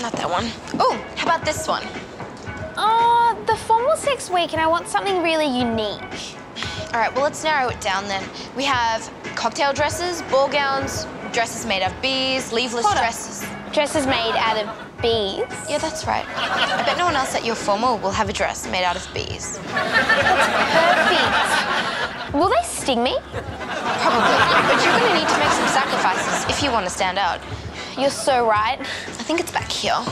Not that one. Oh, how about this one? The formal 6 week, and I want something really unique. All right, well, let's narrow it down then. We have cocktail dresses, ball gowns, dresses made out of bees, leaveless dresses. Dresses made out of bees? Yeah, that's right. I bet no one else at your formal will have a dress made out of bees. That's perfect. Will they sting me? Probably, but you're going to need to make some sacrifices if you want to stand out. You're so right. I think it's back here.